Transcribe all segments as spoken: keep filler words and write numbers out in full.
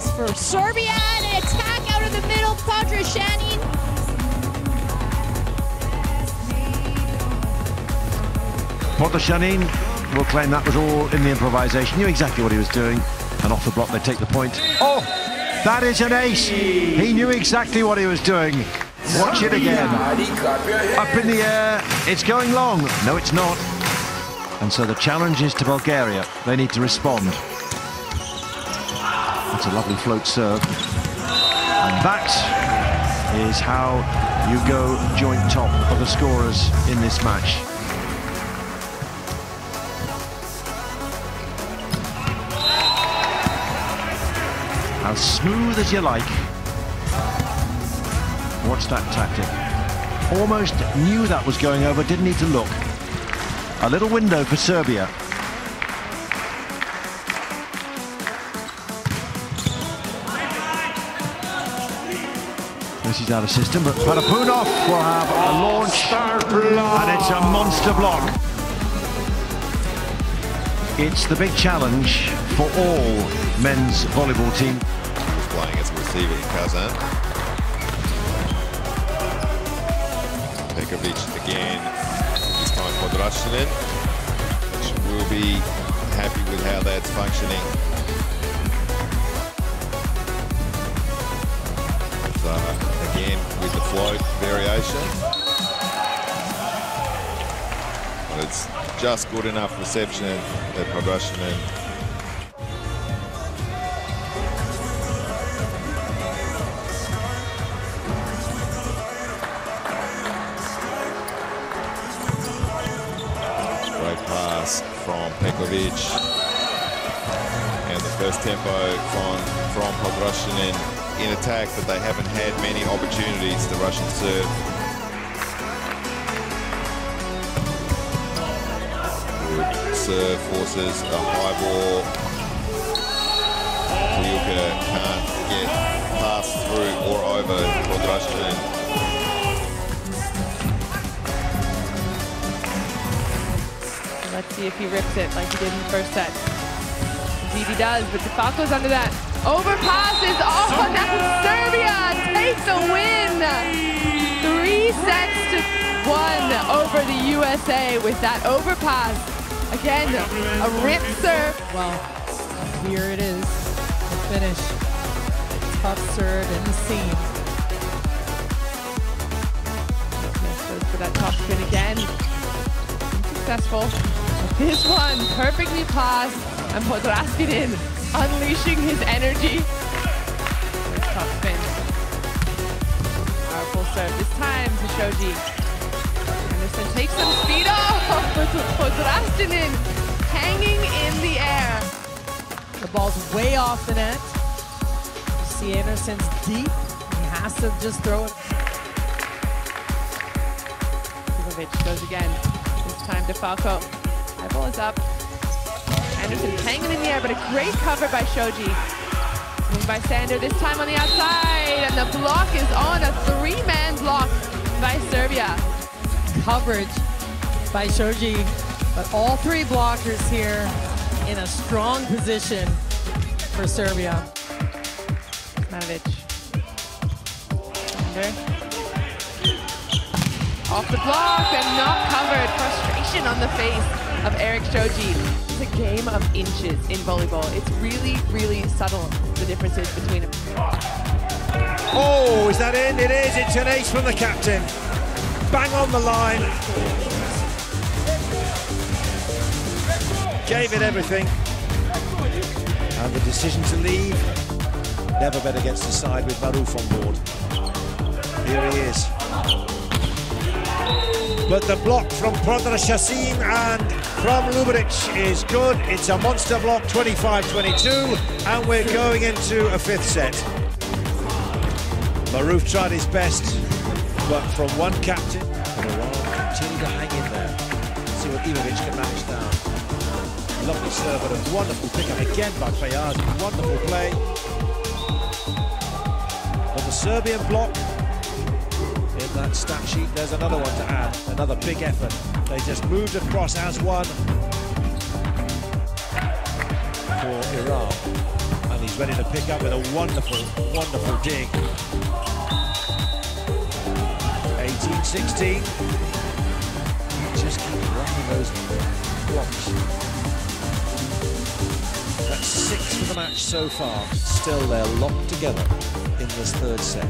pass for Serbia, and an attack out of the middle, Podraščanin. Podraščanin will claim that was all in the improvisation, knew exactly what he was doing, and off the block they take the point. Oh, that is an ace, he knew exactly what he was doing. Watch it again, up in the air, it's going long, no it's not. And so the challenge is to Bulgaria, they need to respond. That's a lovely float serve, and that is how you go joint top of the scorers in this match. As smooth as you like. Watch that tactic. Almost knew that was going over, didn't need to look. A little window for Serbia. This is out of system, but Parapunov will have a launch, and it's a monster block. It's the big challenge for all men's volleyball team. Flying as a receiver in Kazan. Pekovic again, this time Podraščanin, which will be happy with how that's functioning. So, again with the float variation. But it's just good enough reception that Podraščanin. From Pekovic, and the first tempo from, from Podraščanin in attack, but they haven't had many opportunities, the Russian serve. Good serve forces a high ball. Piyuka can't get passed through or over Podraščanin. Let's see if he rips it like he did in the first set. Zibi does, but De Falco's under that. Overpasses. Oh, and now Serbia takes a win. Three sets to one over the U S A with that overpass. Again, a rip serve. Well, here it is. The finish. Tough serve in the seam. Goes for that top spin again. Successful. This one perfectly passed, and Podraščanin unleashing his energy. Top spin. Powerful serve this time to Shoji. Anderson takes some speed off. Podraščanin hanging in the air. The ball's way off the net. You see Anderson's deep. He has to just throw it. Sivović goes again. This time to De Falco. High ball is up. Anderson hanging in the air, but a great cover by Shoji. Moved by Sander, this time on the outside, and the block is on, a three-man block by Serbia. Coverage by Shoji, but all three blockers here in a strong position for Serbia. Manovic. Sander. Off the block and not covered. Frustration on the face of Eric Shoji. It's a game of inches in volleyball. It's really, really subtle, the differences between them. Oh, is that in? It is. It's an ace from the captain. Bang on the line. Gave it everything. And the decision to leave. Never bet against the side with Maruf on board. Here he is. But the block from Podraščanin and from Lubaric is good. It's a monster block, twenty-five twenty-two, and we're going into a fifth set. Maruf tried his best, but from one captain, for a while, continue to hang in there. See what Ivovich can manage down. Lovely serve, but a wonderful pickup again by Payaz. Wonderful play. On the Serbian block, in that stat sheet, there's another one to add, another big effort. They just moved across as one for Iran, and he's Payaz ready to pick up with a wonderful, wonderful dig. eighteen sixteen. Just keep running those blocks. That's six for the match so far. Still, they're locked together in this third set.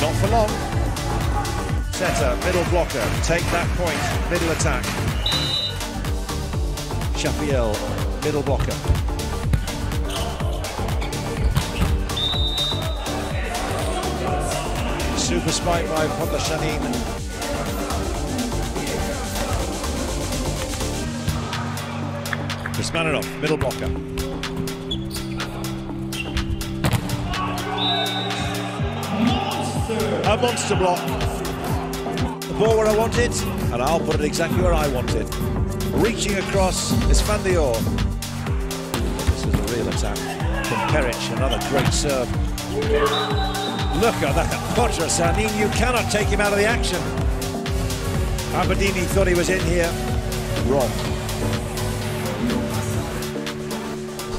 Not for long. Setter, middle blocker, take that point, middle attack. Chapiel, middle blocker. Super spike by Podraščanin. Kuzmanovic, middle blocker. A monster block. The ball where I want it, and I'll put it exactly where I want it. Reaching across is Pandior. This is a real attack from Peric, another great serve. Look at that, Podraščanin, you cannot take him out of the action. Abadini thought he was in here. Wrong.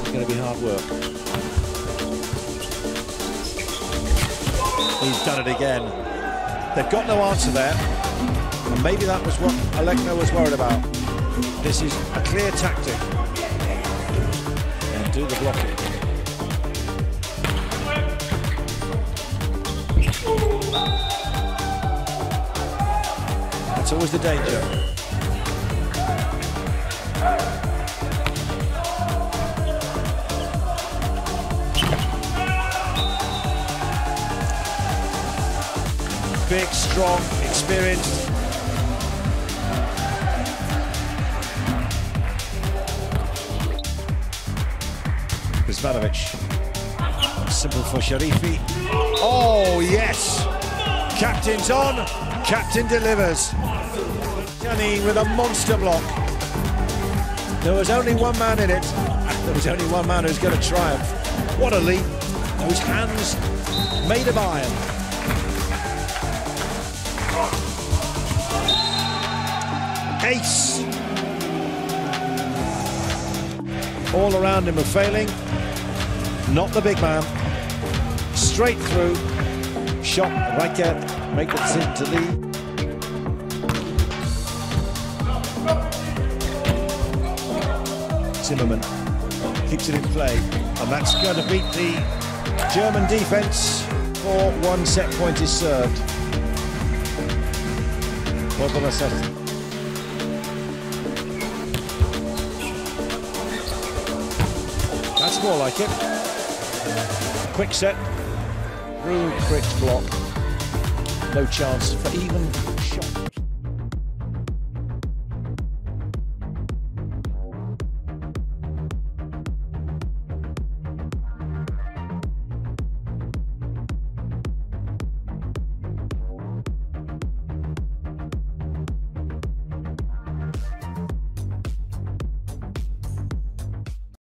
This is going to be hard work. He's done it again. They've got no answer there. And maybe that was what Alekno was worried about. This is a clear tactic. And do the blocking. That's always the danger. Big, strong, experienced. Kuzmanovic. Simple for Sharifi. Oh, yes! Captain's on, captain delivers. Podraščanin with a monster block. There was only one man in it. There was only one man who's going to triumph. What a leap. Those hands made of iron. Ace. All around him are failing. Not the big man. Straight through. Shot Raquet make it sit to lead. Zimmermann keeps it in play, and that's going to beat the German defense. For one set point is served. Podraščanin. That's more like it. Quick set. Through quick block. No chance for even a shot.